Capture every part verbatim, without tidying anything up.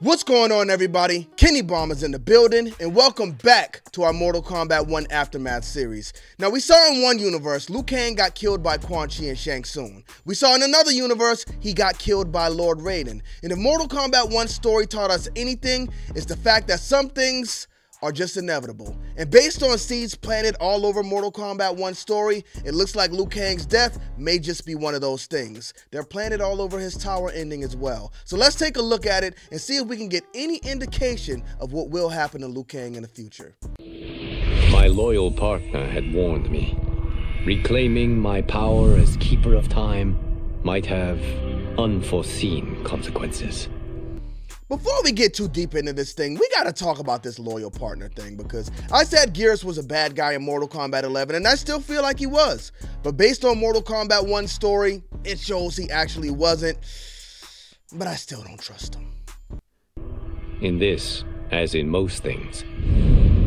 What's going on, everybody? Kenny Bombers in the building, and welcome back to our Mortal Kombat one Aftermath series. Now, we saw in one universe, Liu Kang got killed by Quan Chi and Shang Tsung. We saw in another universe, he got killed by Lord Raiden. And if Mortal Kombat one's story taught us anything, it's the fact that some things are just inevitable. And based on seeds planted all over Mortal Kombat one's story, it looks like Liu Kang's death may just be one of those things. They're planted all over his tower ending as well. So let's take a look at it and see if we can get any indication of what will happen to Liu Kang in the future. My loyal partner had warned me. Reclaiming my power as Keeper of Time might have unforeseen consequences. Before we get too deep into this thing, we gotta talk about this loyal partner thing, because I said Geras was a bad guy in Mortal Kombat eleven, and I still feel like he was. But based on Mortal Kombat one's story, it shows he actually wasn't, but I still don't trust him. In this, as in most things,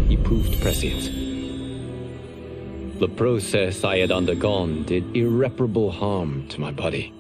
he proved prescient. The process I had undergone did irreparable harm to my body.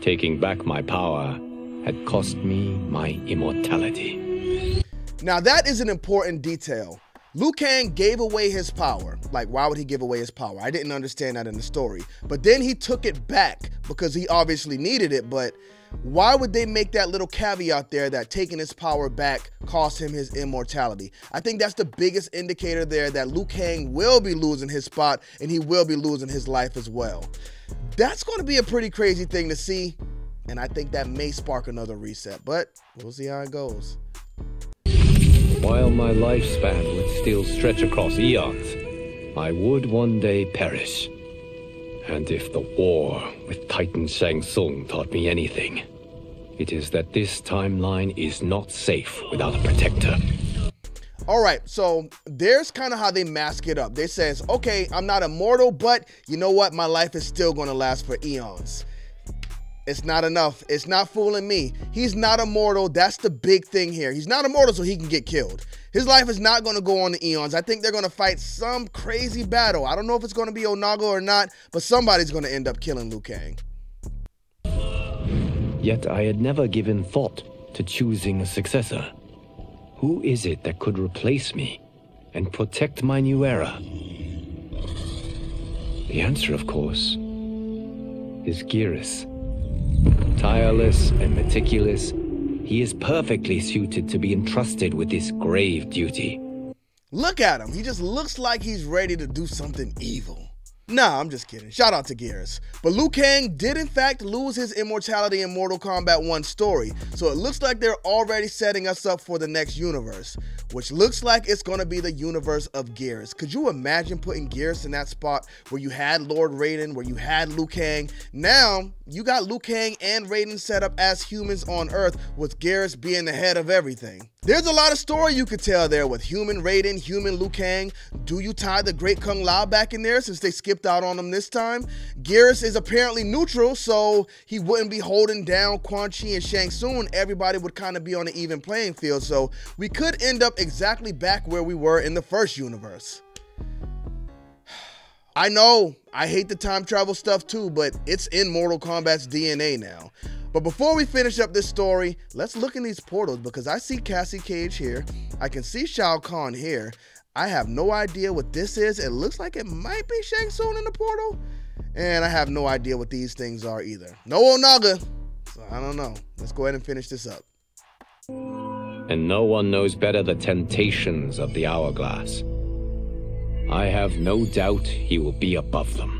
Taking back my power had cost me my immortality. Now that is an important detail. Liu Kang gave away his power. Like, why would he give away his power? I didn't understand that in the story. But then he took it back because he obviously needed it, but why would they make that little caveat there that taking his power back cost him his immortality? I think that's the biggest indicator there that Liu Kang will be losing his spot and he will be losing his life as well. That's gonna be a pretty crazy thing to see. And I think that may spark another reset, but we'll see how it goes. While my lifespan would still stretch across eons, I would one day perish. And if the war with Titan Shang Tsung taught me anything, it is that this timeline is not safe without a protector. All right, so there's kind of how they mask it up. They says, okay, I'm not immortal, but you know what? My life is still gonna last for eons. It's not enough. It's not fooling me. He's not immortal. That's the big thing here. He's not immortal, so he can get killed. His life is not going to go on to eons. I think they're going to fight some crazy battle. I don't know if it's going to be Onaga or not, but somebody's going to end up killing Liu Kang. Yet I had never given thought to choosing a successor. Who is it that could replace me and protect my new era? The answer, of course, is Geras. Tireless and meticulous, he is perfectly suited to be entrusted with this grave duty. Look at him. He just looks like he's ready to do something evil. Nah, I'm just kidding. Shout out to Geras. But Liu Kang did in fact lose his immortality in Mortal Kombat one's story, so it looks like they're already setting us up for the next universe, which looks like it's gonna be the universe of Geras. Could you imagine putting Geras in that spot where you had Lord Raiden, where you had Liu Kang? Now, you got Liu Kang and Raiden set up as humans on Earth, with Geras being the head of everything. There's a lot of story you could tell there with human Raiden, human Liu Kang. Do you tie the great Kung Lao back in there since they skipped out on him this time? Geras is apparently neutral, so he wouldn't be holding down Quan Chi and Shang Tsung. Everybody would kind of be on an even playing field, so we could end up exactly back where we were in the first universe. I know, I hate the time travel stuff too, but it's in Mortal Kombat's D N A now. But before we finish up this story, let's look in these portals, because I see Cassie Cage here. I can see Shao Kahn here. I have no idea what this is. It looks like it might be Shang Tsung in the portal. And I have no idea what these things are either. No Onaga, so I don't know. Let's go ahead and finish this up. And no one knows better the temptations of the hourglass. I have no doubt he will be above them.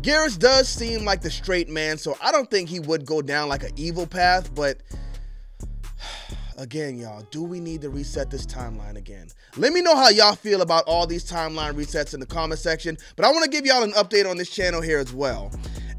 Geras does seem like the straight man, so I don't think he would go down like an evil path, but again, y'all, do we need to reset this timeline again? Let me know how y'all feel about all these timeline resets in the comment section, but I want to give y'all an update on this channel here as well.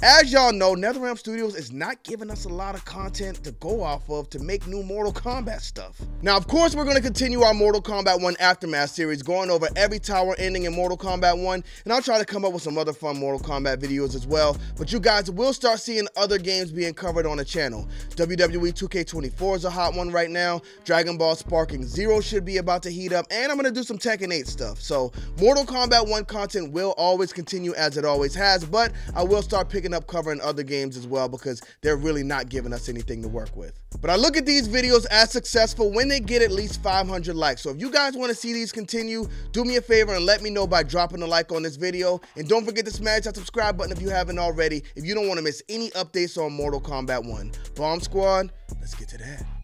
As y'all know, NetherRealm Studios is not giving us a lot of content to go off of to make new Mortal Kombat stuff. Now, of course, we're going to continue our Mortal Kombat one Aftermath series, going over every tower ending in Mortal Kombat one, and I'll try to come up with some other fun Mortal Kombat videos as well, but you guys will start seeing other games being covered on the channel. W W E two K twenty-four is a hot one right now, Dragon Ball Sparking Zero should be about to heat up, and I'm going to do some Tekken eight stuff, so Mortal Kombat one content will always continue as it always has, but I will start picking end up covering other games as well because they're really not giving us anything to work with. But I look at these videos as successful when they get at least five hundred likes. So if you guys want to see these continue, do me a favor and let me know by dropping a like on this video. And don't forget to smash that subscribe button if you haven't already, if you don't want to miss any updates on Mortal Kombat one. Bomb Squad, let's get to that.